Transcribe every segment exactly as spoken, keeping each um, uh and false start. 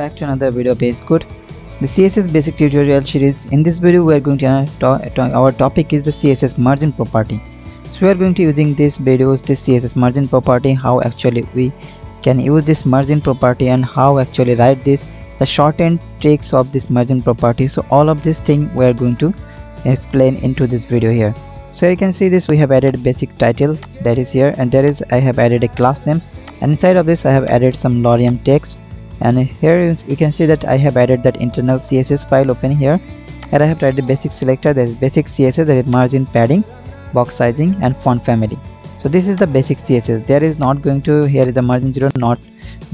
back to another video based code, the C S S basic tutorial series. In this video we are going to to our topic is the C S S margin property. So we are going to using this videos this C S S margin property, how actually we can use this margin property and how actually write this, the shorthand tricks of this margin property. So all of this thing we are going to explain into this video here. So you can see this, we have added basic title that is here, and there is I have added a class name, and inside of this I have added some L'Oreal text, and here is, you can see that I have added that internal C S S file open here, and I have tried the basic selector, that is basic C S S, that is margin, padding, box sizing and font family. So this is the basic C S S. There is not going to, here is the margin zero, not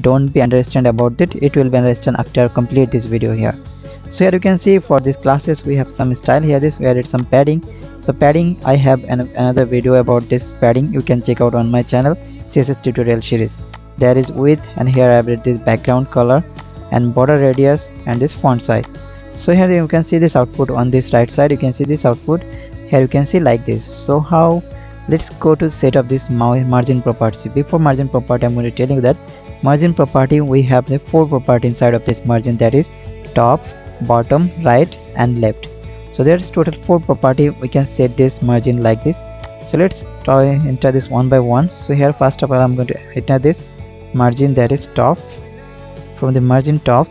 don't be understand about it, it will be understand after complete this video here. So here you can see for these classes we have some style here, this we added some padding. So padding, I have an, another video about this padding, you can check out on my channel C S S tutorial series. There is width, and here I have added this background color and border radius and this font size. So here you can see this output on this right side, you can see this output here, you can see like this. So how, let's go to set up this margin property. Before margin property I'm going to tell you that margin property we have the four property inside of this margin, that is top, bottom, right and left. So there's total four property, we can set this margin like this. So let's try enter this one by one. So here first of all I'm going to enter this margin, that is top. From the margin top,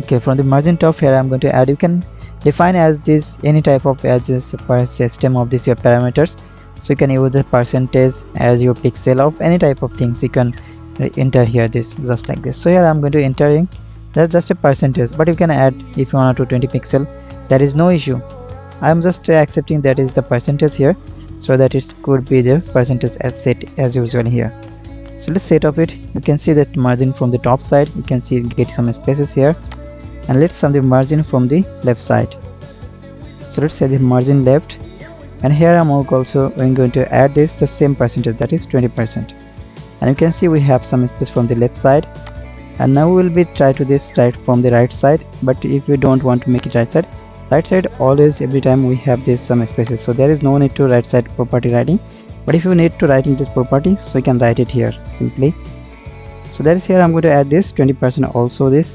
okay, from the margin top here I'm going to add, you can define as this any type of edges per system of this your parameters. So you can use the percentage as your pixel of any type of things, you can enter here this just like this. So here I'm going to entering that's just a percentage, but you can add if you want to twenty pixel, there is no issue. I'm just accepting that is the percentage here, so that it could be the percentage as set as usual here. So let's set up it. You can see that margin from the top side, you can see get some spaces here, and let's sum the margin from the left side. So let's say the margin left, and here I'm also I'm going to add this the same percentage, that is twenty percent, and you can see we have some space from the left side. And now we will be try to this right from the right side, but if you don't want to make it right side, right side always every time we have this some spaces, so there is no need to right side property writing. But if you need to writing this property, so you can write it here simply. So that is here I'm going to add this twenty percent also this,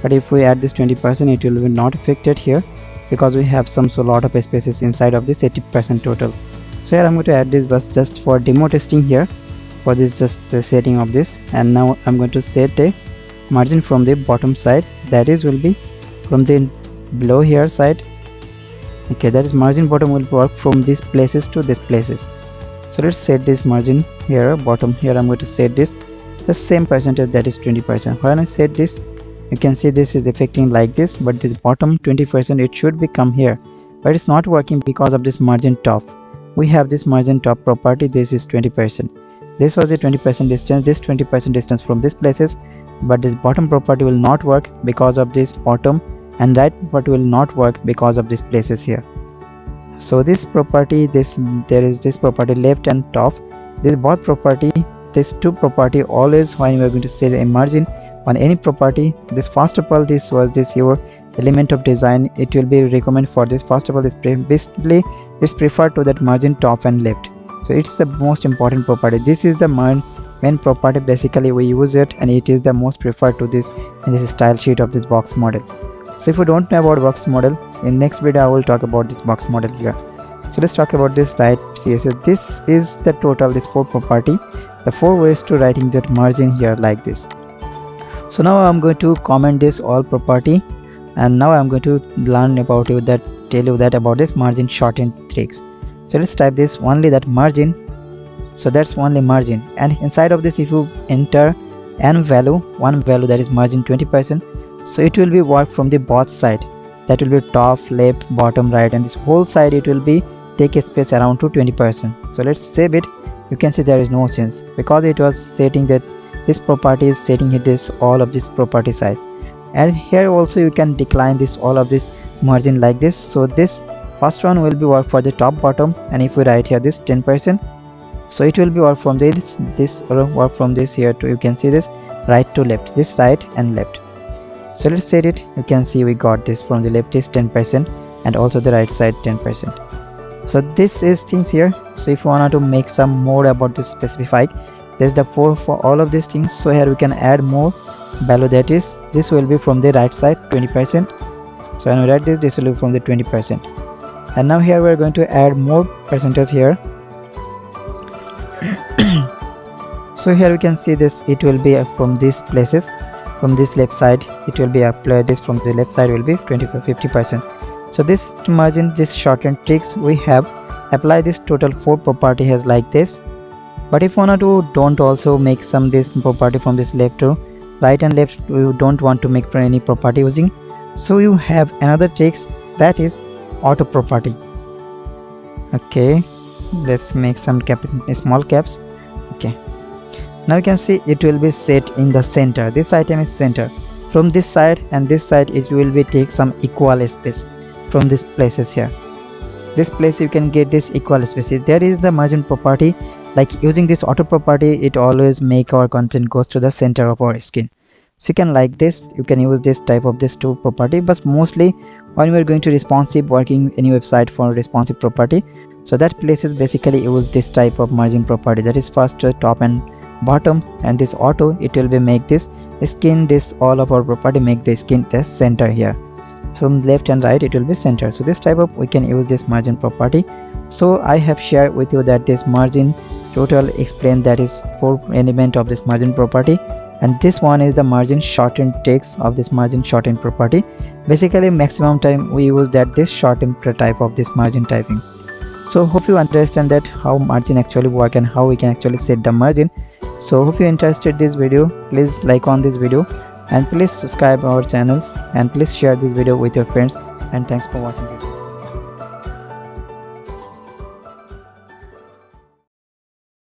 but if we add this twenty percent it will be not affected here, because we have some so lot of spaces inside of this eighty percent total. So here I'm going to add this bus just for demo testing here, for this just the setting of this. And now I'm going to set a margin from the bottom side, that is will be from the below here side, okay, that is margin bottom will work from these places to these places. So let's set this margin here bottom here, I'm going to set this the same percentage, that is twenty percent. When I set this, you can see this is affecting like this, but this bottom twenty percent it should be come here, but it's not working because of this margin top. We have this margin top property, this is twenty percent, this was a twenty percent distance, this twenty percent distance from these places, but this bottom property will not work because of this bottom, and right property will not work because of these places here. So this property, this there is this property left and top, this both property, this two property always when we are going to set a margin on any property, this first of all this was this your element of design, it will be recommend for this first of all this basically is preferred to that margin top and left. So it's the most important property, this is the margin main property basically we use it, and it is the most preferred to this in this style sheet of this box model. So if you don't know about box model, in next video I will talk about this box model here. So let's talk about this right C S S. This is the total this four property, the four ways to writing that margin here like this. So now I'm going to comment this all property, and now I'm going to learn about you that tell you that about this margin shorthand tricks. So let's type this only that margin. So that's only margin, and inside of this if you enter n value, one value that is margin twenty percent, so it will be work from the both side, that will be top, left, bottom, right, and this whole side it will be take a space around to twenty percent. So let's save it. You can see there is no sense, because it was setting that this property is setting it this all of this property size. And here also you can decline this all of this margin like this. So this first one will be work for the top, bottom, and if we write here this ten percent, so it will be work from this this or work from this here to, you can see this right to left, this right and left. So let's set it. You can see we got this from the left is ten percent and also the right side ten percent. So this is things here. So if you want to make some more about this specific, there's the four for all of these things. So here we can add more value, that is this will be from the right side twenty percent. So when we write this, this will be from the twenty percent. And now here we are going to add more percentage here. So here we can see this, it will be from these places, from this left side it will be applied, this from the left side will be twenty-five fifty percent. So this margin, this shortened tricks we have apply this total four property has like this. But if you want to don't also make some this property from this left to right and left, you don't want to make for any property using, so you have another tricks, that is auto property. Okay, let's make some cap, small caps. Okay, now you can see it will be set in the center. This item is center from this side and this side, it will be take some equal space from these places here. This place you can get this equal space. There is the margin property, like using this auto property, it always make our content goes to the center of our skin. So you can like this, you can use this type of this two property, but mostly when we are going to responsive working any website for responsive property, so that places basically use this type of margin property, that is first top and bottom, and this auto it will be make this skin, this all of our property make the skin the center here. From left and right it will be center. So this type of we can use this margin property. So I have shared with you that this margin total explained, that is four element of this margin property, and this one is the margin shortened text of this margin shortened property. Basically maximum time we use that this shortened type of this margin typing. So hope you understand that how margin actually work and how we can actually set the margin. So hope you interested this video, please like on this video and please subscribe our channels and please share this video with your friends, and thanks for watching.